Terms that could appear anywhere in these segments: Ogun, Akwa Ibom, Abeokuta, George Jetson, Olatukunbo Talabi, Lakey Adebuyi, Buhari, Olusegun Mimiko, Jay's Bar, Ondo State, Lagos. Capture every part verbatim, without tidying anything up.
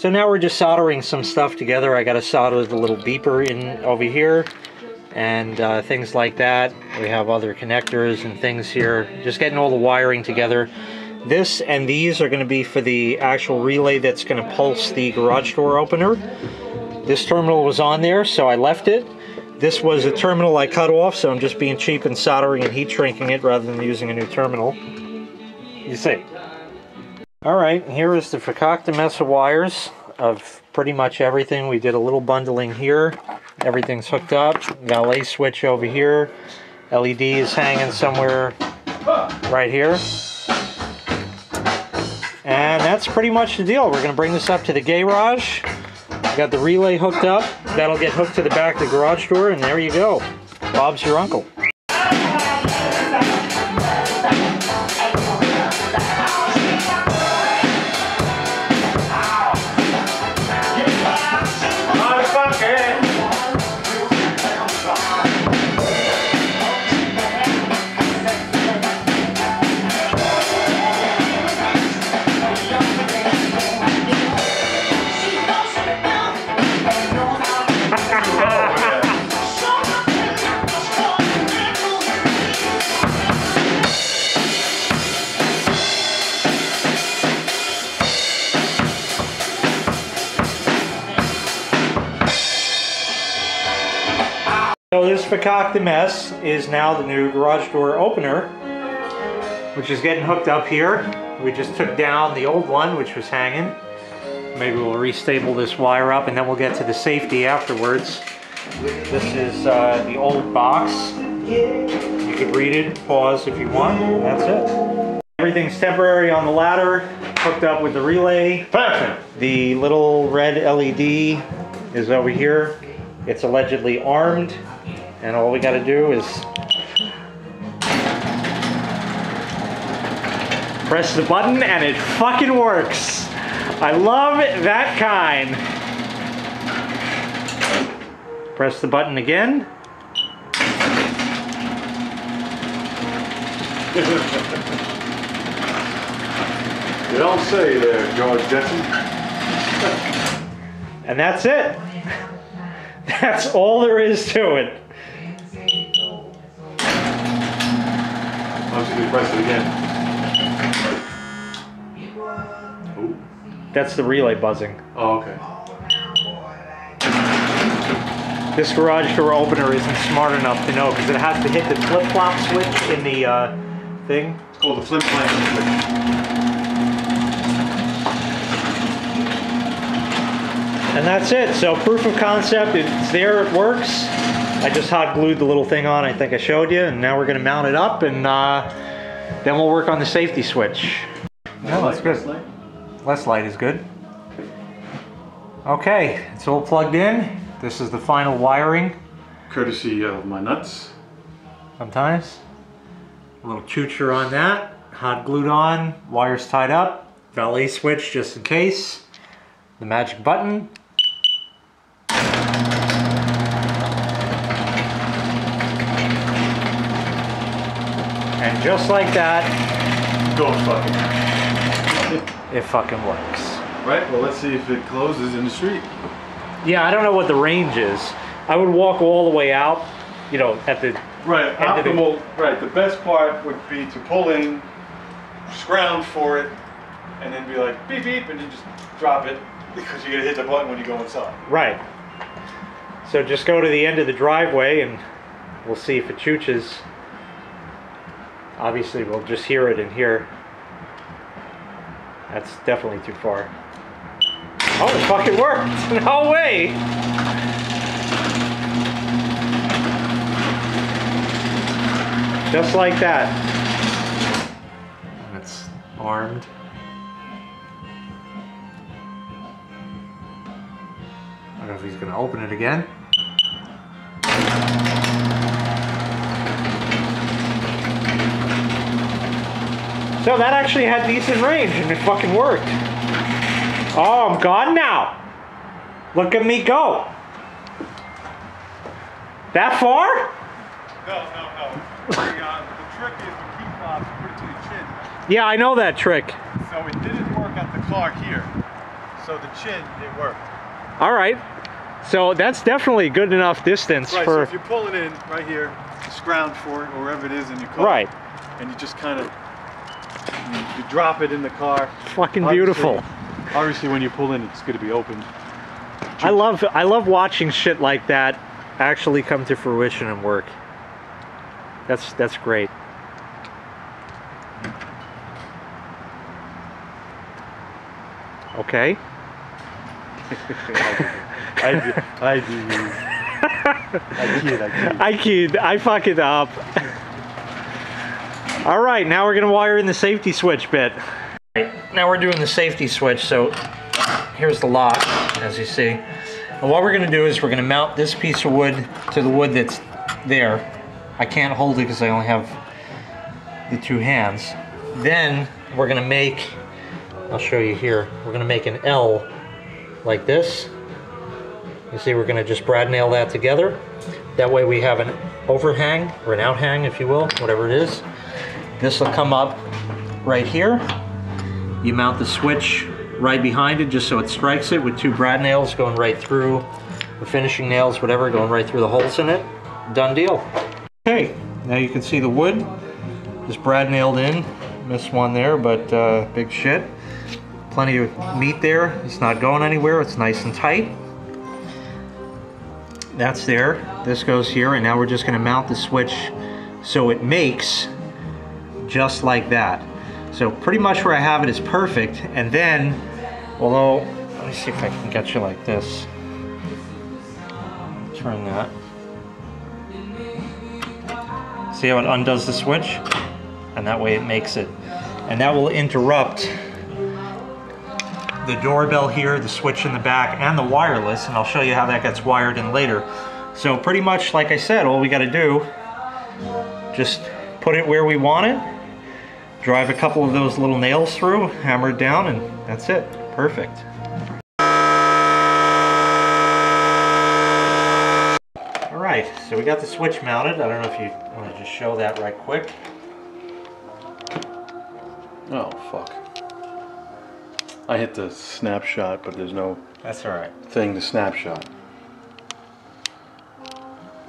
So now we're just soldering some stuff together. I got to solder the little beeper in over here and uh, things like that. We have other connectors and things here. Just getting all the wiring together. This and these are going to be for the actual relay that's going to pulse the garage door opener. This terminal was on there, so I left it. This was a terminal I cut off, so I'm just being cheap and soldering and heat shrinking it rather than using a new terminal. You see. Alright, here is the fakakta mess of wires of pretty much everything. We did a little bundling here. Everything's hooked up. Valet switch over here. L E D is hanging somewhere right here. And that's pretty much the deal. We're going to bring this up to the garage. We've got the relay hooked up. That'll get hooked to the back of the garage door, and there you go. Bob's your uncle. So this fakakta mess is now the new garage door opener, which is getting hooked up here. We just took down the old one, which was hanging. Maybe we'll restable this wire up, and then we'll get to the safety afterwards. This is uh, the old box. You can read it, pause if you want. That's it. Everything's temporary on the ladder, hooked up with the relay. Perfect. The little red L E D is over here. It's allegedly armed. And all we got to do is press the button and it fucking works. I love that kind. Press the button again. You don't say there, George Jetson. And that's it. That's all there is to it. Press it again. Ooh. That's the relay buzzing. Oh, okay. This garage door opener isn't smart enough to know because it has to hit the flip-flop switch in the uh, thing. It's called the flip-flop switch. And that's it. So proof of concept, it's there, it works. I just hot glued the little thing on, I think I showed you, and now we're gonna mount it up, and uh, then we'll work on the safety switch. No, that's good. Less light is good. Okay, it's all plugged in. This is the final wiring. Courtesy of my nuts. Sometimes. A little choocher on that, hot glued on, wires tied up, valet switch just in case, the magic button. And just like that, goes fucking. It fucking works. Right, well let's see if it closes in the street. Yeah, I don't know what the range is. I would walk all the way out, you know, at the right, end optimal, of the... right, the best part would be to pull in, scrounge for it, and then be like, beep beep, and then just drop it, because you're gonna hit the button when you go inside. Right. So just go to the end of the driveway and we'll see if it chooches. Obviously, we'll just hear it in here. That's definitely too far. Oh, it fucking worked! No way! Just like that. And it's armed. I don't know if he's gonna open it again. So that actually had decent range, and it fucking worked. Oh, I'm gone now. Look at me go. That far? No, no, no. The, uh, the trick is to keep flops put it to the chin. Yeah, I know that trick. So it didn't work at the car here. So So the chin, it worked. All right. So that's definitely good enough distance right, for... So if you're pulling in right here, just ground for it or wherever it is in your car. Right. And you just kind of, you, you drop it in the car. Fucking obviously, beautiful. Obviously when you pull in, it's going to be open. Cheap. I love, I love watching shit like that actually come to fruition and work. That's, that's great. Okay. I, I, I do. I kid, I kid. I kid, I fuck it up. All right, now we're gonna wire in the safety switch bit. All right, now we're doing the safety switch, so here's the lock, as you see. And what we're gonna do is we're gonna mount this piece of wood to the wood that's there. I can't hold it because I only have the two hands. Then we're gonna make, I'll show you here, we're gonna make an L like this. You see, we're gonna just brad nail that together. That way we have an overhang, or an outhang, if you will, whatever it is. This will come up right here. You mount the switch right behind it, just so it strikes it, with two brad nails going right through, the finishing nails, whatever, going right through the holes in it. Done deal. Okay, now you can see the wood is brad nailed in. Missed one there, but uh, big shit. Plenty of meat there. It's not going anywhere. It's nice and tight. That's there. This goes here, and now we're just going to mount the switch so it makes just like that. So pretty much where I have it is perfect. And then, although, let me see if I can get you like this. Turn that. See how it undoes the switch? And that way it makes it. And that will interrupt the doorbell here, the switch in the back, and the wireless, and I'll show you how that gets wired in later. So pretty much, like I said, all we got to do, just put it where we want it, drive a couple of those little nails through, hammer it down, and that's it. Perfect. All right, so we got the switch mounted. I don't know if you want to just show that right quick. Oh, fuck. I hit the snapshot, but there's no that's all right. thing to snapshot.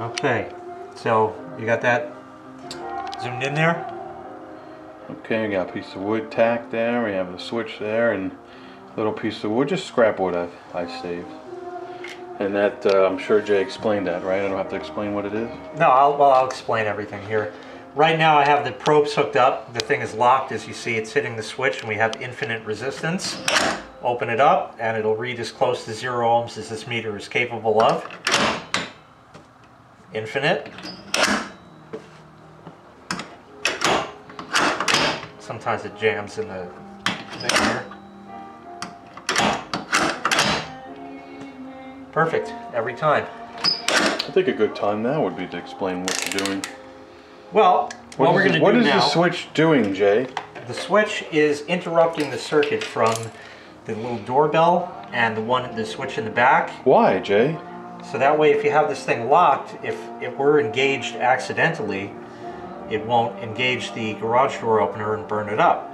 Okay, so you got that zoomed in there? Okay, we got a piece of wood tacked there, we have the switch there, and a little piece of wood, just scrap wood I've, I saved. And that, uh, I'm sure Jay explained that, right? I don't have to explain what it is? No, I'll, well, I'll explain everything here. Right now I have the probes hooked up. The thing is locked, as you see. It's hitting the switch and we have infinite resistance. Open it up and it'll read as close to zero ohms as this meter is capable of. Infinite. Sometimes it jams in the thing here. Perfect, every time. I think a good time now would be to explain what you're doing. Well, what, what we're going to do now... What is the switch doing, Jay? The switch is interrupting the circuit from the little doorbell and the one, the switch in the back. Why, Jay? So that way, if you have this thing locked, if, if we're engaged accidentally, it won't engage the garage door opener and burn it up.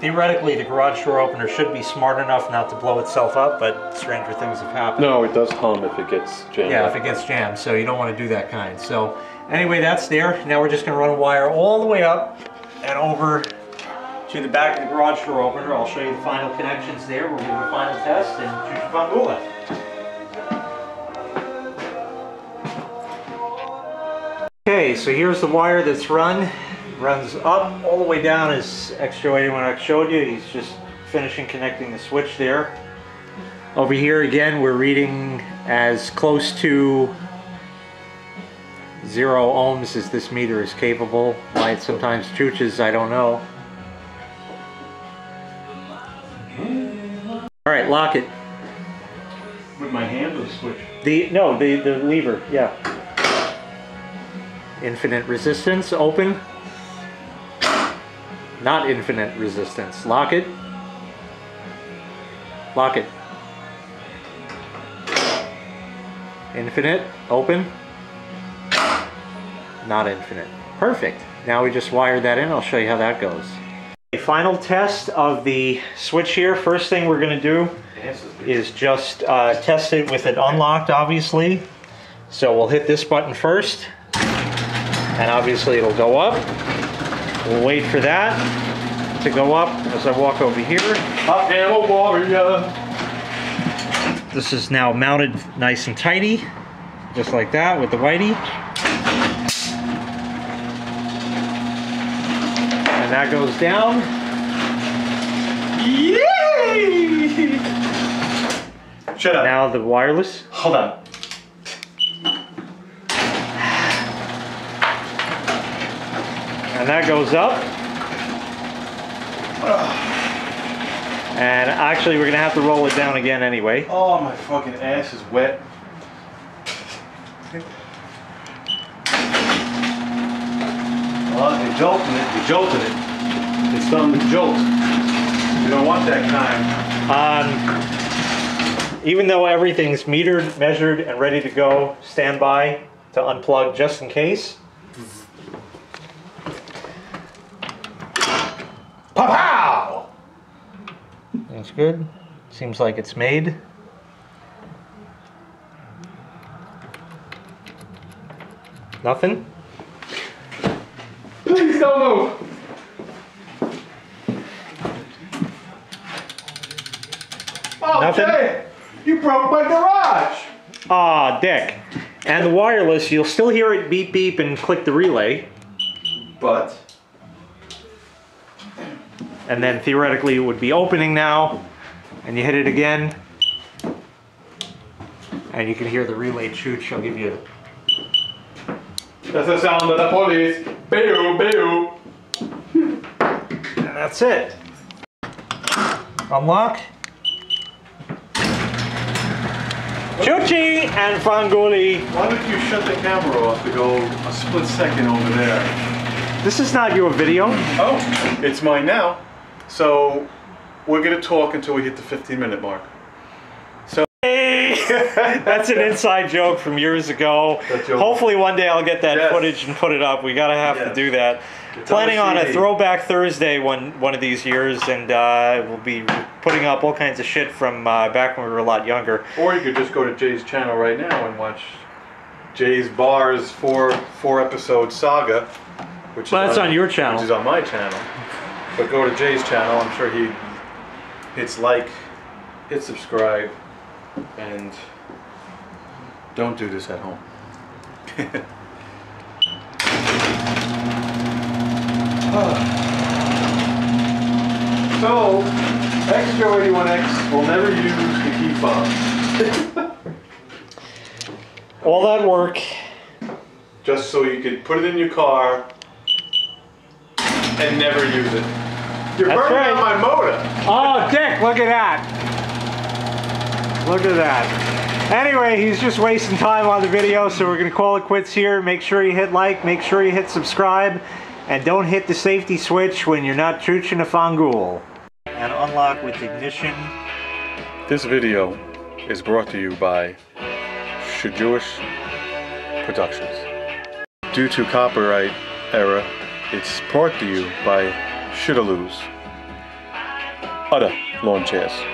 Theoretically, the garage door opener should be smart enough not to blow itself up, but stranger things have happened. No, it does hum if it gets jammed. Yeah, if it gets jammed, so you don't want to do that kind. So. Anyway, that's there. Now we're just going to run a wire all the way up and over to the back of the garage door opener. I'll show you the final connections there. We'll do the final test and choose your bungalow. Okay, so here's the wire that's run. Runs up all the way down as X J O eighty-one showed you. He's just finishing connecting the switch there. Over here again, we're reading as close to zero ohms as this meter is capable. Why it sometimes chooches, I don't know. All right, lock it. With my hand or the switch? The, no, the, the lever, yeah. Infinite resistance, open. Not infinite resistance, lock it. Lock it. Infinite, open. Not infinite. Perfect. Now we just wire that in. I'll show you how that goes. final test of the switch here. First thing we're going to do is just uh, test it with it unlocked, obviously. So we'll hit this button first, and obviously it'll go up. We'll wait for that to go up as I walk over here. I am a warrior. This is now mounted nice and tidy, just like that with the whitey. And that goes down. Yay! Shut up. Now the wireless. Hold on. And that goes up. And actually, we're gonna have to roll it down again anyway. Oh, my fucking ass is wet. Well, you're jolting it. You're jolting it. It's something to jolt. You don't want that kind. Um, even though everything's metered, measured, and ready to go, stand by to unplug just in case. Pow! That's good. Seems like it's made. Nothing? Please don't move! Oh, nothing? Jay, you broke my garage! Ah, dick. And the wireless, you'll still hear it beep beep and click the relay. But... and then theoretically it would be opening now, and you hit it again, and you can hear the relay choo. She'll give you. That's the sound of the police. Boo, boo. And that's it. Unlock. Chuchi and Fangoli. Why don't you shut the camera off to go a split second over there? This is not your video. Oh, it's mine now. So we're gonna talk until we hit the fifteen minute mark. So hey, that's an inside joke from years ago. Hopefully one day I'll get that yes. footage and put it up. We gotta have yes. to do that. It's planning on a Throwback Thursday one one of these years, and uh, we'll be putting up all kinds of shit from uh, back when we were a lot younger. Or you could just go to Jay's channel right now and watch Jay's Bar's four four episode saga, which well, is that's on, on your channel. Which is on my channel. But go to Jay's channel, I'm sure he hits like, hit subscribe, and don't do this at home. uh. So, X Joe eighty-one X will never use the key fob. All that work. Just so you could put it in your car and never use it. You're That's burning right. out my motor. Oh, dick, look at that. Look at that. Anyway, he's just wasting time on the video, so we're going to call it quits here. Make sure you hit like, make sure you hit subscribe, and don't hit the safety switch when you're not chooching a Fangool. And unlock with ignition. This video is brought to you by Jewish Productions. Due to copyright error, it's brought to you by Shitaloos. Other lawn chairs.